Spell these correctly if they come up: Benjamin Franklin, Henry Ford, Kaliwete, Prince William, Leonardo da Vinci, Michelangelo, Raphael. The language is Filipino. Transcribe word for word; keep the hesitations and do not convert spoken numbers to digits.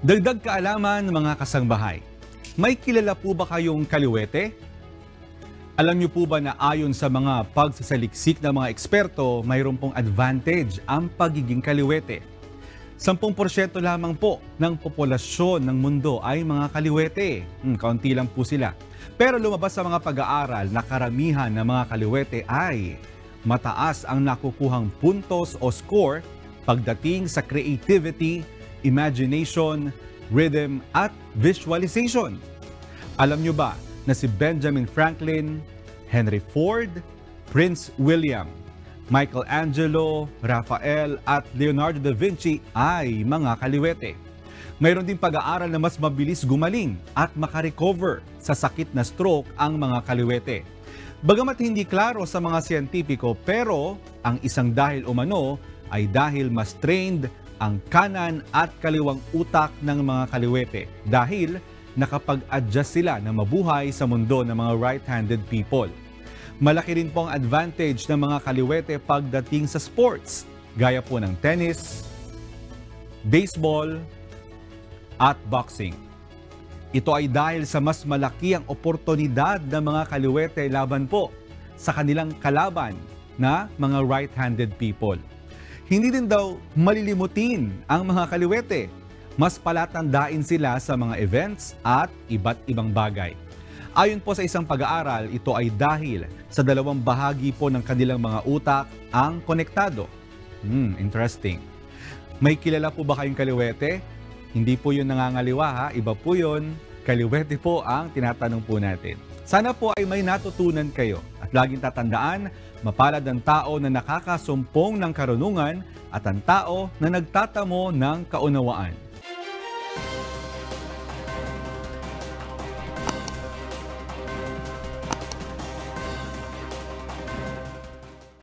Dagdag kaalaman, mga kasangbahay. May kilala po ba kayong kaliwete? Alam niyo po ba na ayon sa mga pagsasaliksik ng mga eksperto, mayroon pong advantage ang pagiging kaliwete? ten porsyento lamang po ng populasyon ng mundo ay mga kaliwete. Hmm, kaunti lang po sila. Pero lumabas sa mga pag-aaral na karamihan ng mga kaliwete ay mataas ang nakukuhang puntos o score pagdating sa creativity, imagination, rhythm, at visualization. Alam nyo ba na si Benjamin Franklin, Henry Ford, Prince William, Michelangelo, Raphael, at Leonardo da Vinci ay mga kaliwete. Mayroon din pag-aaral na mas mabilis gumaling at makarecover sa sakit na stroke ang mga kaliwete. Bagamat hindi klaro sa mga siyentipiko, pero ang isang dahil umano ay dahil mas trained ang kanan at kaliwang utak ng mga kaliwete dahil nakapag-adjust sila na mabuhay sa mundo ng mga right-handed people. Malaki rin po ang advantage ng mga kaliwete pagdating sa sports, gaya po ng tennis, baseball, at boxing. Ito ay dahil sa mas malaki ang oportunidad ng mga kaliwete laban po sa kanilang kalaban na mga right-handed people. Hindi din daw malilimutin ang mga kaliwete. Mas palatandain sila sa mga events at iba't ibang bagay. Ayon po sa isang pag-aaral, ito ay dahil sa dalawang bahagi po ng kanilang mga utak ang konektado. Hmm, interesting. May kilala po ba kayong kaliwete? Hindi po yun nangangaliwa ha, iba po yun. Kaliwete po ang tinatanong po natin. Sana po ay may natutunan kayo at laging tatandaan, mapalad ang tao na nakakasumpong ng karunungan at ang tao na nagtatamo ng kaunawaan.